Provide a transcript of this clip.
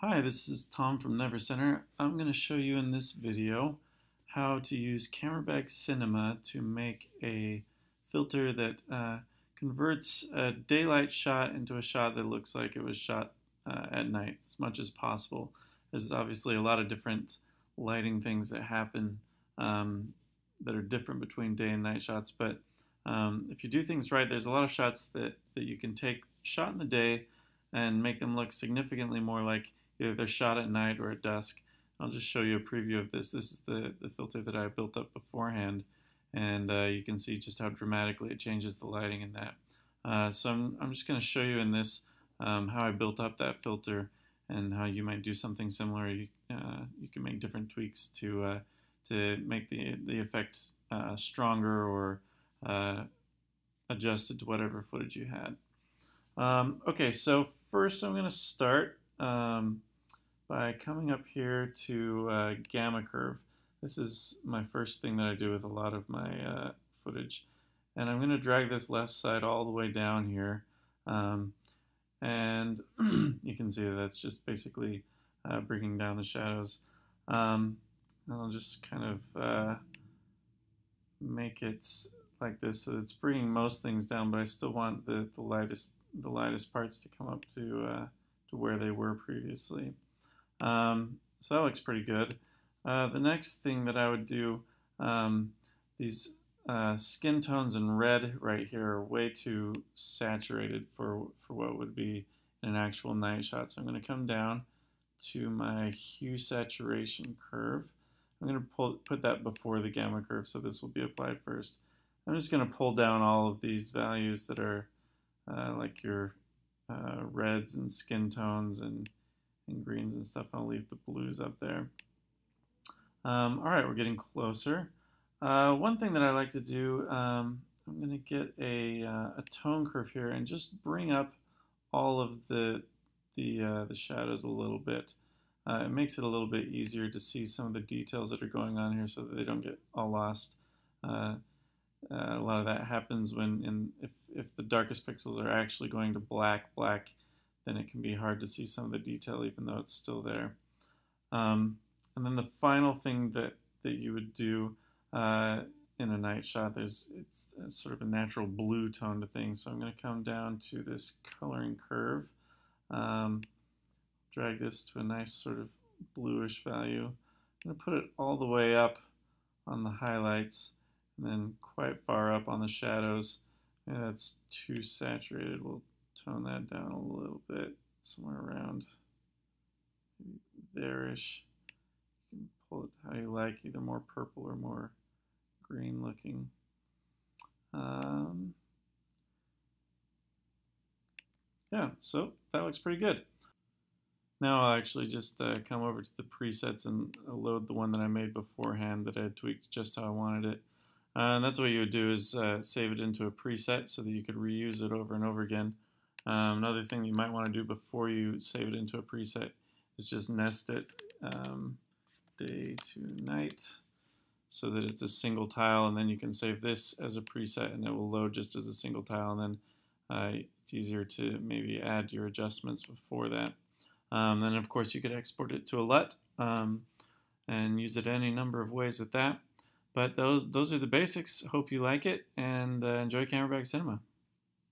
Hi, this is Tom from Nevercenter. I'm going to show you in this video how to use CameraBag Cinema to make a filter that converts a daylight shot into a shot that looks like it was shot at night as much as possible. There's obviously a lot of different lighting things that happen that are different between day and night shots, but if you do things right, there's a lot of shots that you can take shot in the day and make them look significantly more like either they're shot at night or at dusk. I'll just show you a preview of this. This is the filter that I built up beforehand, and you can see just how dramatically it changes the lighting in that. So I'm just going to show you in this how I built up that filter and how you might do something similar. You can make different tweaks to make the effect stronger or adjust it to whatever footage you had. Okay, so first I'm going to start by coming up here to Gamma Curve. This is my first thing that I do with a lot of my footage. And I'm going to drag this left side all the way down here. And you can see that's just basically bringing down the shadows. And I'll just kind of make it like this so it's bringing most things down, but I still want the lightest parts to come up to where they were previously. So that looks pretty good. The next thing that I would do, these skin tones in red right here are way too saturated for what would be an actual night shot. So I'm going to come down to my hue saturation curve. I'm going to put that before the gamma curve, so this will be applied first. I'm just going to pull down all of these values that are like your reds and skin tones and greens and stuff. I'll leave the blues up there. All right, we're getting closer. One thing that I like to do, I'm going to get a tone curve here and just bring up all of the shadows a little bit. It makes it a little bit easier to see some of the details that are going on here so that they don't get all lost. A lot of that happens when if the darkest pixels are actually going to black, then it can be hard to see some of the detail even though it's still there. And then the final thing that you would do in a night shot, it's sort of a natural blue tone to things. So I'm going to come down to this coloring curve, drag this to a nice sort of bluish value. I'm going to put it all the way up on the highlights and then quite far up on the shadows. Yeah, that's too saturated. We'll tone that down a little bit, somewhere around there-ish. You can pull it how you like, either more purple or more green looking. Yeah, so that looks pretty good. Now I'll actually just come over to the presets and load the one that I made beforehand that I had tweaked just how I wanted it. And that's what you would do is save it into a preset so that you could reuse it over and over again. Another thing you might want to do before you save it into a preset is just nest it day to night so that it's a single tile, and then you can save this as a preset and it will load just as a single tile, and then it's easier to maybe add your adjustments before that. Then of course you could export it to a LUT and use it any number of ways with that. But those are the basics. Hope you like it, and enjoy CameraBag Cinema.